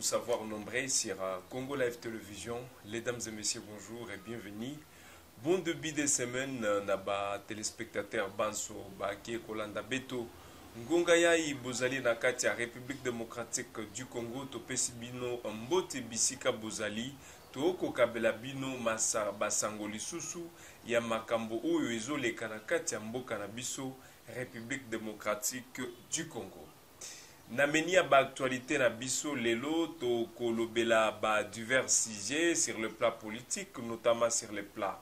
vous savoir nombreux sur Congo Live Television. Mesdames et messieurs, bonjour et bienvenue. Bon début de semaine, naba téléspectateurs Banso, Baké, Kolanda, Beto, Ngongayaï, Bozali, Nakatia, République démocratique du Congo, Topesibino, Mbote, Bissika, Bozali, Toko, Kabelabino, Massa, Basangoli, Soussou, Yamakambo, Oyoizo, les Kanakatia, Mbokanabiso, République démocratique du Congo. Nameni à l'actualité na biso lelo to kolobela ba divers sujets sur le plan politique, notamment sur le plan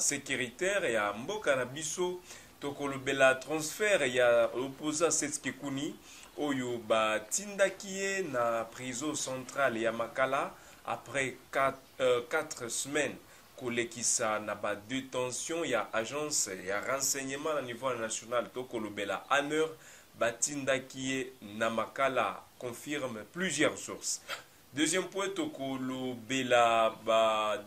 sécuritaire, et à mboka na biso to kolobela transfert et à opposant Seth Kikuni oyo ba tindakie na prison centrale et à Makala après 4 semaines kolekisa na ba détention et à agence et à renseignement à niveau national to kolobela en heure Batinda qui est Namakala confirme plusieurs sources. Deuxième point, Tokolo Bela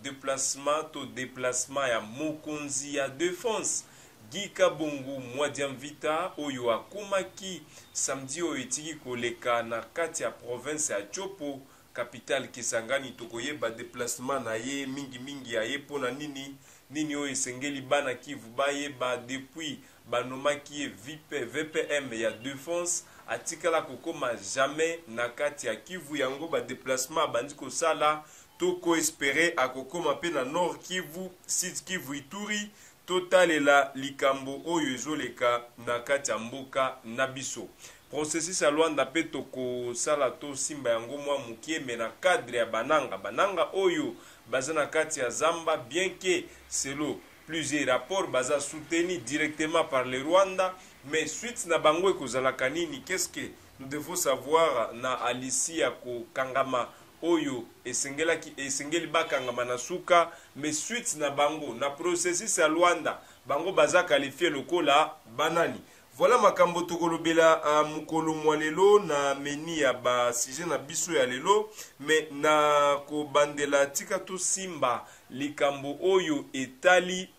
déplacement, déplacement à Mokonzi à défense. Guy Kabongo Mwadiavita oyo a Komaki samedi au Etiki koleka na Katia province à Chopo capitale Kisangani tokoye ba déplacement na ye mingi mingi aye pona nini nini oyo esengeli bana Kivu baye ba depuis Banomaki VPM et à défense, Atikala Kokoma jamais Nakati à Kivu yango ba déplacement bandiko sala, Toko espéré à Kokoma pena nord Kivu, site Kivu Ituri, total et la Likambo Oyozoleka Nakati à Mboka Nabiso. Processus à Luanda Petoko Salato Simba yango mwa mukie mais na cadre à Bananga. Bananga Oyo, Bazana Kati à Zamba, bien que c'est l'eau. Plusieurs rapports basa soutenus directement par le Rwanda, mais suite na bango kozalakanini, qu'est-ce que nous devons savoir na Alicia ko Kangama Oyo et Sengeli ba Kangama na suka, mais suite na bango na processus à Rwanda bango basa qualifier le kola banani. Voilà makambo tokolobela a mukolo mwalelo na meni ya ba sije na biso ya lelo mais na ko bandela tika to simba likambo oyo etali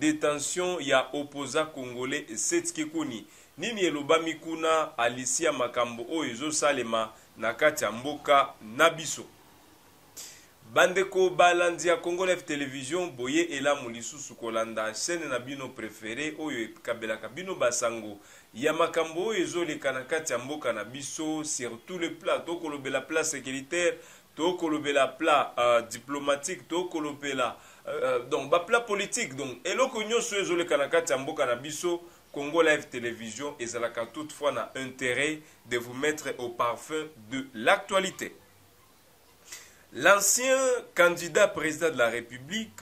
détention ya opposant congolais Seth Kikuni nini elobami kuna Alicia makambo oyo zo salema na kati ya mboka na biso bandeko balandi ya Congo Live Television boye elamu lisusu kolanda chaîne na bino préféré oyo kabelaka bino basango ya makambo oyo ezoleka na kati ya mboka na biso sur tous les plats tokolobela plat sécuritaire tokolobela plat diplomatique tokolobela donc ba plat politique donc eloko nyonso ezoleka na kati ya mboka na biso Congo Live Television ezalaka toutefois na intérêt de vous mettre au parfum de l'actualité. L'ancien candidat président de la République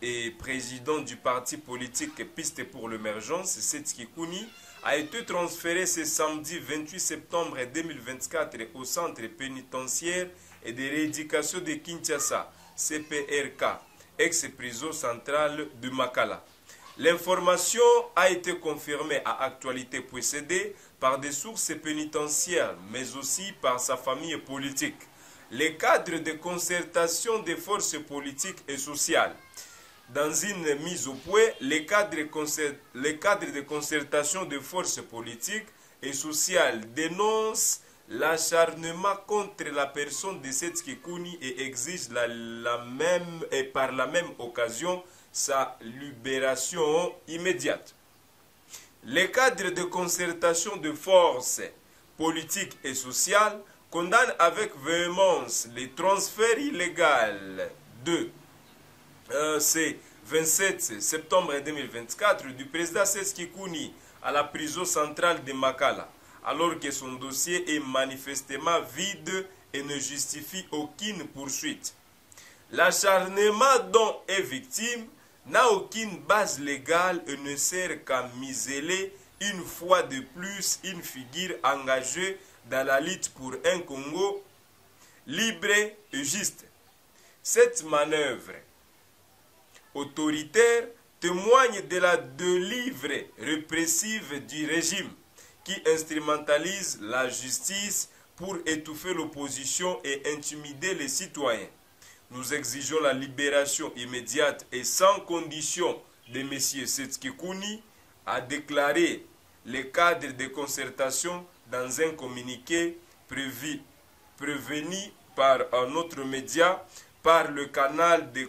et président du parti politique Piste pour l'émergence, Seth Kikuni, a été transféré ce samedi 28 septembre 2024 au centre pénitentiaire et de rééducation de Kinshasa, CPRK, ex-prison centrale de Makala. L'information a été confirmée à actualité possédée par des sources pénitentiaires, mais aussi par sa famille politique. Les cadres de concertation des forces politiques et sociales. Dans une mise au point, les cadres de concertation des forces politiques et sociales dénoncent l'acharnement contre la personne de Seth Kikuni et exigent par la même occasion sa libération immédiate. Les cadres de concertation des forces politiques et sociales condamne avec véhémence les transferts illégaux de ce 27 septembre 2024 du président Seth Kikuni à la prison centrale de Makala, alors que son dossier est manifestement vide et ne justifie aucune poursuite. L'acharnement dont est victime n'a aucune base légale et ne sert qu'à miseler une fois de plus une figure engagée dans la lutte pour un Congo libre et juste. Cette manœuvre autoritaire témoigne de la dérive répressive du régime qui instrumentalise la justice pour étouffer l'opposition et intimider les citoyens. Nous exigeons la libération immédiate et sans condition de M. Seth Kikuni, a déclaré les cadres de concertation dans un communiqué prévu prévenu par un autre média, par le canal de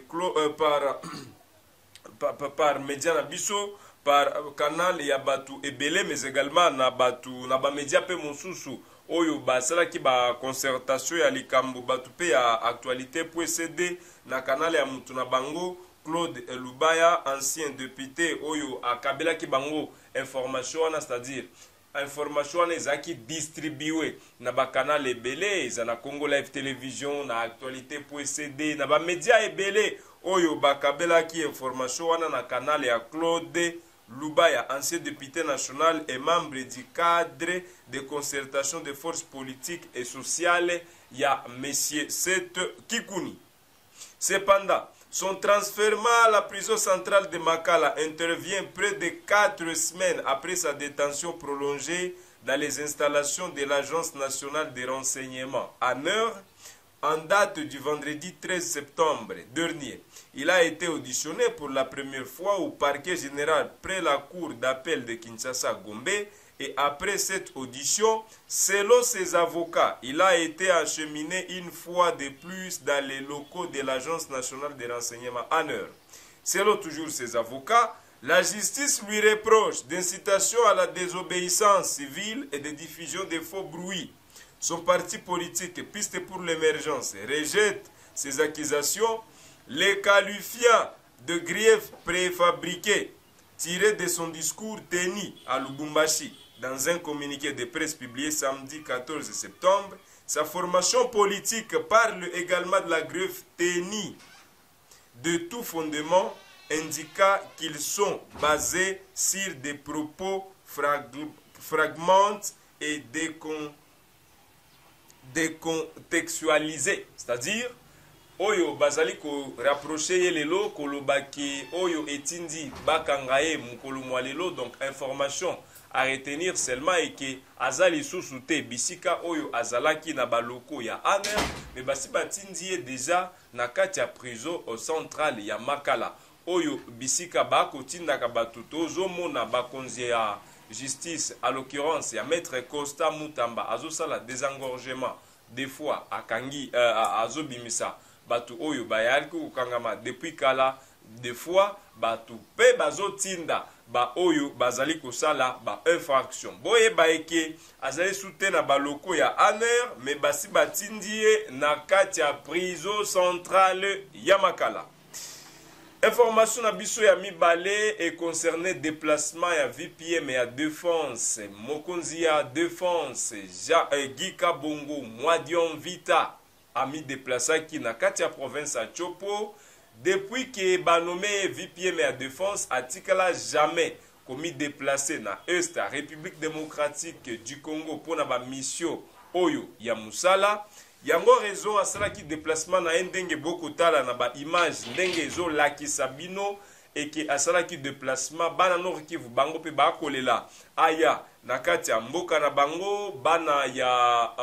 par Média Nabisso, par canal Yabatu Ebele, mais également Nabatu, Naba Média Pe Monsusu, Oyo Basala qui ba concertation à Likambo Batupe à actualité pour céder na canal Yamutuna Bango. Claude Lubaya, ancien député Oyo à Kabila Kibango, information, c'est-à-dire information qui distribuée na ba canal ebele, na Congo Live Television, na actualité pour céder, na ba média ebele. Oyo ba Kabila qui information na canal ya Claude Lubaya, ancien député national et membre du cadre de concertation des forces politiques et sociales ya monsieur Seth Kikuni. Cependant, son transfert à la prison centrale de Makala intervient près de 4 semaines après sa détention prolongée dans les installations de l'Agence nationale des renseignements. En heure, en date du vendredi 13 septembre dernier, il a été auditionné pour la première fois au parquet général près la cour d'appel de Kinshasa-Gombe et après cette audition, selon ses avocats, il a été acheminé une fois de plus dans les locaux de l'Agence nationale des renseignements en heure. Selon toujours ses avocats, la justice lui reproche d'incitation à la désobéissance civile et de diffusion de faux bruits. Son parti politique, Piste pour l'émergence, rejette ces accusations, les qualifiant de griefs préfabriqués tirés de son discours tenu à Lubumbashi. Dans un communiqué de presse publié samedi 14 septembre, sa formation politique parle également de la grève tenue de tout fondement, indiquant qu'ils sont basés sur des propos fragmentés et décontextualisés. C'est-à-dire, Oyo bazali ko rapproché lelo kolobaki Oyo etindi bakangae mukolo mwalelo, donc information à retenir seulement et que azali sousute bisika Oyo azalaki na baloko ya aner mais basi batindie déjà na kati ya prison au central ya Makala Oyo bisika bakotinda ka batuto zo mona bakonzie ya justice à l'occurrence ya maître Costa Mutamba azosala désengorgement des fois akangi azobimisa Batu Oyo Bayarku Kangama depuis Kala, des fois, Batu Pe Bazo Tinda, Ba Oyo, Bazali Kosala, Ba infraction. Boye Baeke, Azali Soutena Baloko ya Aner, mais Basi Batindie, Nakatia Priso Centrale Yamakala. Information à Bisso ya Mibale et concernait déplacement à VPM et à défense, Mokonzia défense, Guy Kabongo Mwadiavita. Ami déplacé qui na katia province à Chopo depuis que ba nommé VPM à défense atikala jamais commis déplacé na est la République démocratique du Congo pour na ba mission Oyo ya musala yango raison asala ki déplacement na ndenge bokotala na ba image ndenge ezo lakisa bino et que asala ki déplacement bana no Kivu bango pe ba kolela aya na kati ya mboka na bango bana ya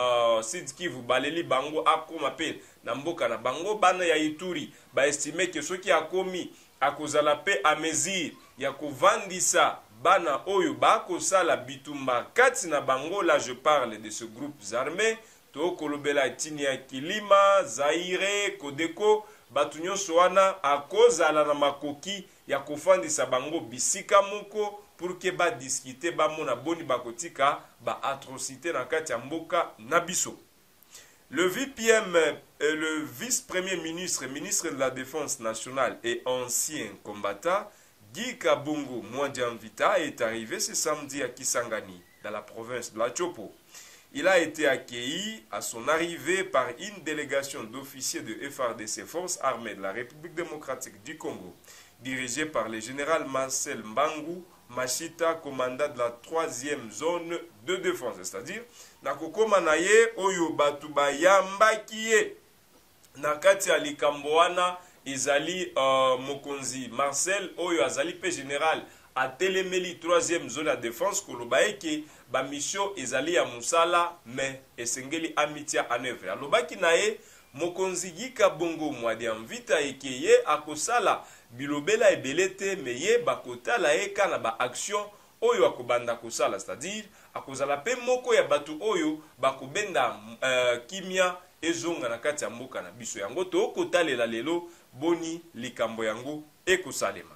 Sud Kivu baleli bango akoma pe na mboka na bango bana ya Ituri ba estime que soki akomi akozala pe a mesure ya kovandisa bana oyo bakosala bitumba kati na bango. Là je parle de ce groupe armé to kolobela tini ya Kilima Zaire Kodeko batunyo soana akozala na makoki ya kofandisa bango bisika moko pour que ba discuter ba mona boni bakotika ba atrocité na kati ya mboka na biso. Le VPM, le vice-premier ministre, ministre de la Défense nationale et ancien combattant Guy Kabongo Mwadiavita est arrivé ce samedi à Kisangani dans la province de la Chopo. Il a été accueilli à son arrivée par une délégation d'officiers de FARDC, Forces armées de la République démocratique du Congo, dirigée par le général Marcel Mbangou Machita, commandant de la 3e zone de défense. C'est-à-dire, Nakoko Manaye, Oyo Batuba Yambakiye, Nakati Ali Kamboana, Izali Mokonzi, Marcel, Oyo Azali Pe général, à Telemeli 3e zone à défense, Kolobaeke, Bamisho, Izali Amusala, mais Esengeli Amitia en œuvre. Alobaki Naye, Mokonzi Gika Bongo Mwadiavita Ekeye, Akosala, Bilobela Ebelete, Meye, Bakota, Laeka, Naba Action, Oyo Akobanda Kosala, c'est-à-dire, akozala pe moko ya batu oyo bakobenda kimia ezonga na kati ya mboka na biso yango to kotalela lelo boni likambo yango ekosalema.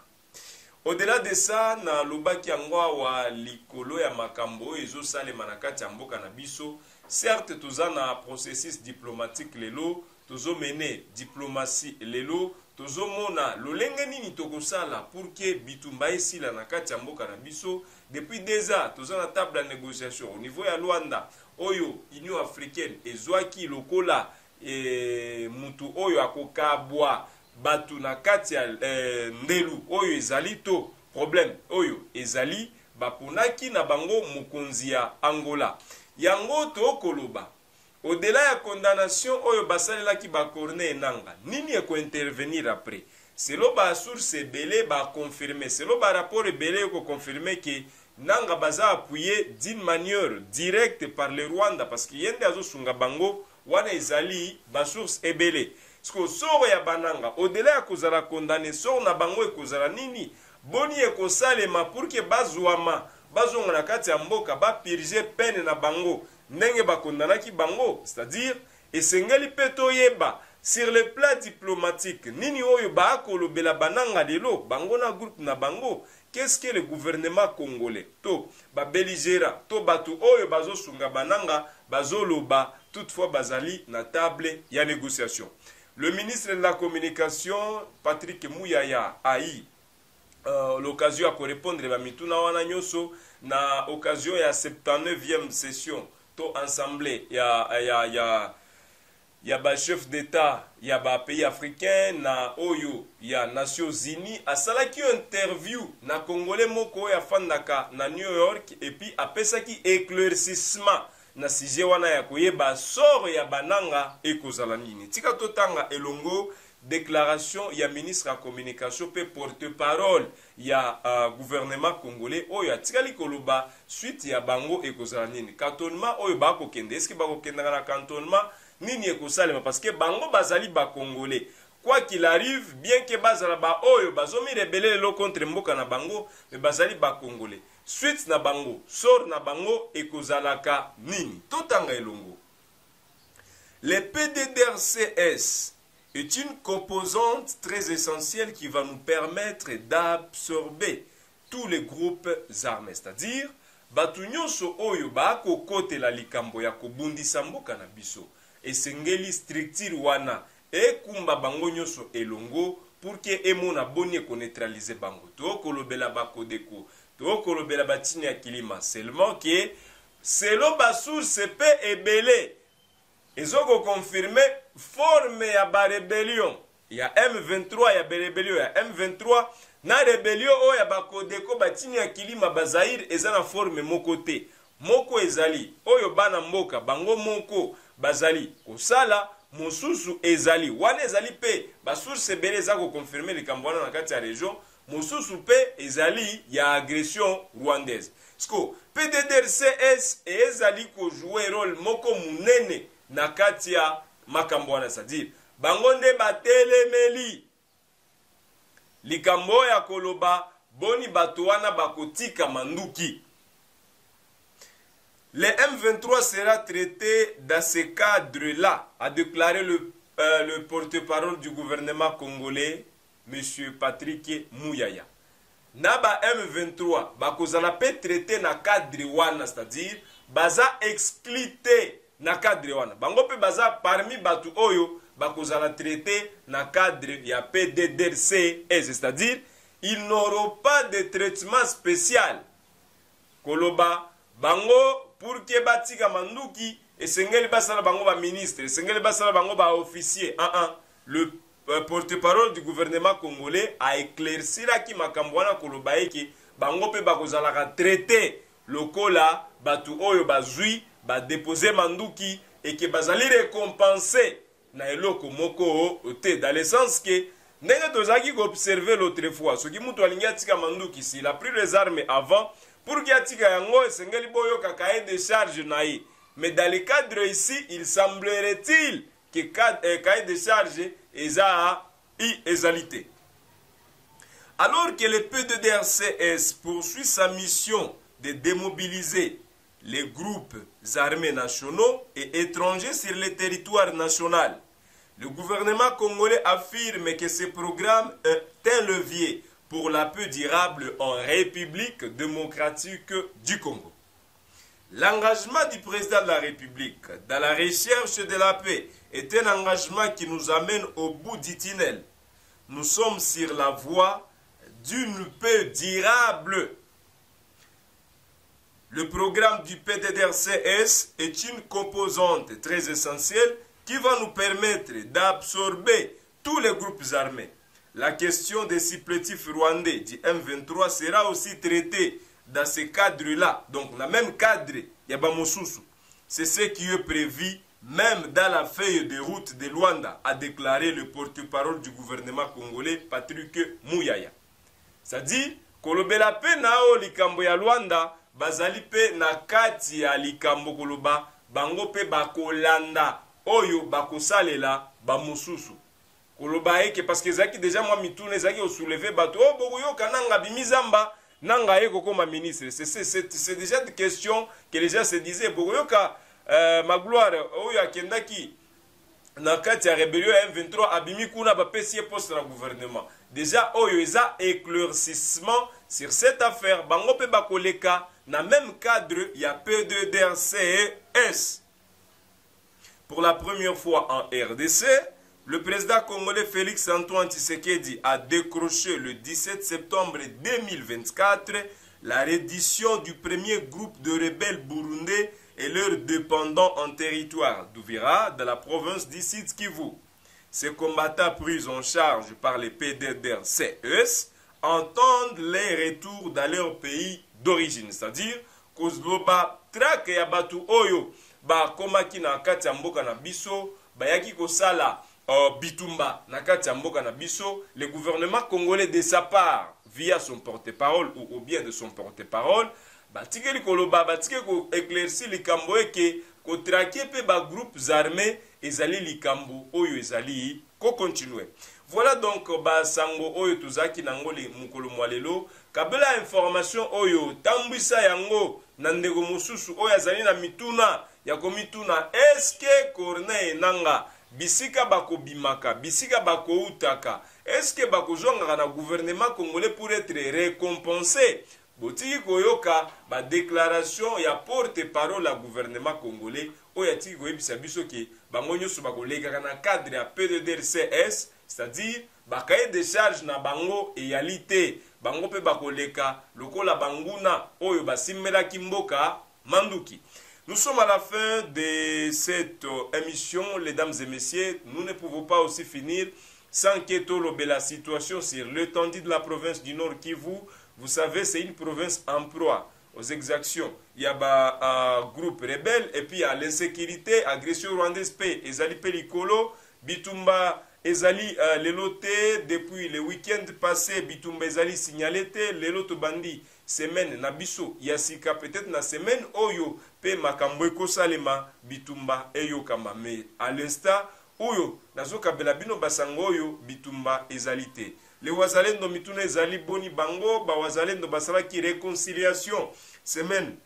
Au-delà de ça na lobaki yango wa likolo ya makambo ezosalema na kati ya mboka na biso, certes toza na processus diplomatique lelo, tozo mene diplomatie lelo, tozo mona lolenge nini tokosala pour que bitumba esila na kati ya mboka na biso. Depuis déjà toza na table de négociation au niveau ya Luanda oyo Union africaine ezwaki lokola mutu oyo akokabwa batu na kati ya ndelu oyo ezali to problème oyo ezali baponaki na bango mokonzi ya Angola yango tokoloba. Au-delà ya condamnation oyo basalelaki ba Corneille Nangaa nini eko intervenir après selo ba source ebele ba confirmer selo ba rapport ebele ko confirmer que Nangaa baza appuyé d'une manière directe par le Rwanda parce qu'il y a des sunga bango wana ezali ba source ebele ce que soro ya bananga au-delà ya kozala condamné soro na bango ekozala nini boni ekosalema pour que bazwama bazonga na kati ya mboka ba purger peine na bango ndenge bakondanaki bango, c'est-à-dire esengeli peto yeba sur le plan diplomatique nini oyo bakolobela bananga lelo bango na groupe na bango. Qu'est-ce que le gouvernement congolais to ba belligera to batu oyo bazosunga bananga bazoloba toutefois bazali na table ya négociation. Le ministre de la communication Patrick Muyaya ai l'occasion à répondre ba mituna wana nyoso na occasion ya 79e session assemblée il y a ba chef d'état il y a ba pays africain na oyo il y a Nations Unies à salaki interview na congolais moko ya fandaka na New York et puis après ça qui éclaircissement na sujet wana ya koyeba sort ya bananga ekozala nini tika totanga elongo déclaration ya ministre ya communication pe porte-parole ya gouvernement congolais oyo atikali koloba suite ya bango ekozala nini cantonnement oyo bakokende est-ce que bakokende na cantonnement nini ekosalema parce que bango bazali ba congolais quoi qu'il arrive bien que bazala ba oyo bazomi rebeller le contre mboka na bango mais bazali ba congolais suite na bango sort na bango ekozalaka nini totanga elongo. Le PDDRCS est une composante très essentielle qui va nous permettre d'absorber tous les groupes armés. C'est-à-dire, batu nyonso oyo bakokotela likambo ya kobundisa mboka na biso esengeli structure wana ekumba bango nyonso elongo pour que emona boni ko neutraliser bango tokolobela bakodeko tokolobela batini ya kilima seulement que selon ba source pe ebele ezoko confirmé forme ya ba rébellion ya M23 ya rébellion ya M23 na rébellion o ya ba kodeko batini ya kilima bazaire eza na forme moko te moko ezali oyo bana mboka bango moko bazali kosala mosusu ezali wana ezali pe ba source bele za ko confirmer likambo wana na kati ya région mosusu pe ezali ya agression rwandaise sko PDDRCS ezali ko jouer rôle moko munene na kati ya makambo wana c'est-à-dire bango nde batelemeli likambo ya koloba boni bato wana bakotika manduki. Le M23 sera traité dans ce cadre-là, a déclaré le porte-parole du gouvernement congolais, M. Patrick Muyaya. Naba M23, bakozala pe traité na cadre wana, c'est-à-dire baza exclité na cadre wana. Bango pe baza parmi batu oyo bakozala traité na cadre ya PDDRCS, c'est-à-dire ils n'auront pas de traitement spécial. Koloba bango pour que batika manduki et sengeli basala bango ba ministre et sengeli basala bango ba officier le porte-parole du gouvernement congolais a éclairci la ki makambwana kolobaiki bango pe bakozalaka traité lokola batu oyo bazui ba déposer manduki et que bazali récompenser na eloko moko te dans le sens que ndenge tozaki observer l'autre fois ce qui mutu alinga tika manduki s'il a pris les armes avant pour qu'il y ait sengeli boyo kakae de charge naï. Mais dans le cadre ici, il semblerait-il que cahier de charge est à égalité. Alors que le PDDRCS poursuit sa mission de démobiliser les groupes armés nationaux et étrangers sur le territoire national. Le gouvernement congolais affirme que ce programme est un levier pour la paix durable en République démocratique du Congo. L'engagement du président de la République dans la recherche de la paix est un engagement qui nous amène au bout du tunnel. Nous sommes sur la voie d'une paix durable. Le programme du PDDRCS est une composante très essentielle qui va nous permettre d'absorber tous les groupes armés. La question des supplétifs rwandais du M23 sera aussi traitée dans ce cadre-là. Donc, le même cadre, Yabamosusu, c'est ce qui est prévu même dans la feuille de route de Luanda, a déclaré le porte-parole du gouvernement congolais, Patrick Muyaya. C'est-à-dire, Kolobela pe nao likambo ya Luanda, bazali pe na kati ya likambo koloba, bango pe bako landa, oyo bako salela, bamosusu. Koloba eke, parce que zaki déjà moi mitoune, zaki o soulevé bato, oh boyo kananga bimizamba, nanga eko koma ministre. C'est déjà des questions que les gens se disaient, boyo ka, Magloire, oyo akendaki na kati ya rébellion M23 abimi kuna bapesie poste na gouvernement. Déjà oyo eza éclaircissement sur cette affaire bango pe bakoleka na même cadre ya P2DRCS. Pour la première fois en RDC, le président congolais Félix Antoine Tshisekedi a décroché le 17 septembre 2024 la reddition du premier groupe de rebelles burundais et leurs dépendants en territoire d'Uvira, de la province du Sud Kivu. Ces combattants pris en charge par les PDDRCS entendent les retours dans leur pays d'origine, c'est-à-dire Kozloba Trak et Abatu Oyo, ba komaki na kati ya mboka na biso, bayaki kosala bitumba na kati ya mboka na biso. Le gouvernement congolais de sa part, via son porte-parole ou au bien de son porte-parole, batikeli koloba batike ko éclaircir likambo eke ko traquer pe ba groupes armés ezali likambo oyo ezali ko continuer. Voilà donc ba sango oyo tozaki nango le mukolo mwalelo kabela information oyo tambwisa yango na ndeko mususu oyo ezali na mituna ya komituna eske Corneille Nangaa bisika bako bimaka bisika bako utaka eske bako zonga na gouvernement congolais pour être récompensé. Botiki koyoka ba déclaration ya porte-parole la gouvernement congolais oyati koyebisa biso ke bango nyonso bakoleka na cadre ya PDDRCS, c'est-à-dire ba cahier de charge na bango eyali te, bango pe bakoleka lokola banguna oyo basimelaki mboka manduki. Nous sommes à la fin de cette émission, les dames et messieurs. Nous ne pouvons pas aussi finir sans qu'étolobe la situation sur l'étendue de la province du Nord Kivu. Vous savez, c'est une province en proie aux exactions. Il y a un groupe rebelle et puis il y a l'insécurité, agression rwandaise, ezali pelikolo, bitumba ezali leloté depuis le week-end passé, bitumba ezali signalété, leloto bandi semaine nabiso yasika peut-être na semaine oyo pe makambo salema bitumba eyo kama mais à l'instant oyo nazoka belabino basango oyo bitumba ezalité. Les wazalendo mituna ezali boni bango ba wazalendo basalaki réconciliation semaine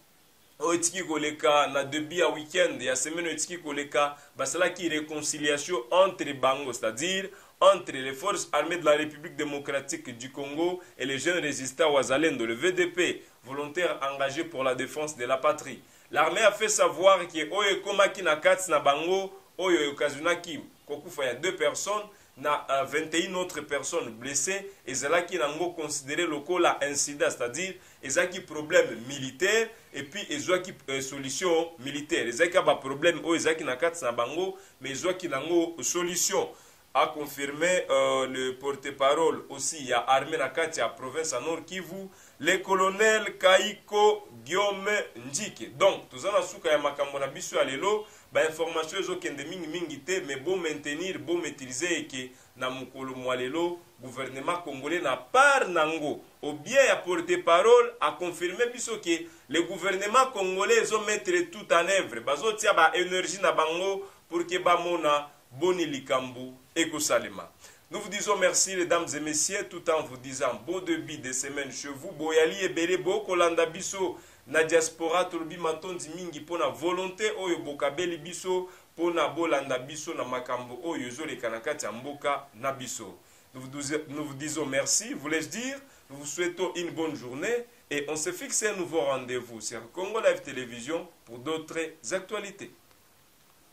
otiki koleka na début ya weekend ya semaine otiki koleka basalaki réconciliation entre bango, c'est-à-dire entre les forces armées de la République démocratique du Congo et les jeunes résistants wazalendo, le VDP, volontaires engagés pour la défense de la patrie. L'armée a fait savoir que oyo komaki na kati na bango oyo okazunaki kokufa ya 2 personnes na 21 autres personnes blessées et cela qui n'ont pas considéré le cas d'incident, c'est-à-dire ezaki qui problème militaire et puis ezaki qui solution militaire, ezaki qui a problème ou ezaki qui n'a pas de bango mais ezaki qui n'a pas solution, a confirmé le porte-parole aussi ya armée na kati ya province Nord Kivu le colonel Kaiko Guillaume Ndjike. Donc tozana suka ya makambo na biso alelo ba information ezo kende mingi mingi te mais bon maintenir bon maîtriser eke na mukolo mwalelo gouvernement congolais na par nango au bien ya porte-parole a confirmé biso ke le gouvernement congolais ezo mettre tout en œuvre bazo tia ba énergie na bango pour ke ba mona boni likambo Eko Salema. Nous vous disons merci, mesdames et messieurs, tout en vous disant bon début de semaine chez vous. Boyali et Belebo, Kolanda Bisso, na diaspora, Tolobi Matonzi Mingi, pour la volonté, Oyo Bokabeli Bisso, pour la Bolanda Bisso, na Makambo, Oyo Zole Kanakati, Mboka, Nabisso. Nous vous disons merci, voulais-je dire, nous vous souhaitons une bonne journée et on se fixe un nouveau rendez-vous sur Congo Live Television pour d'autres actualités.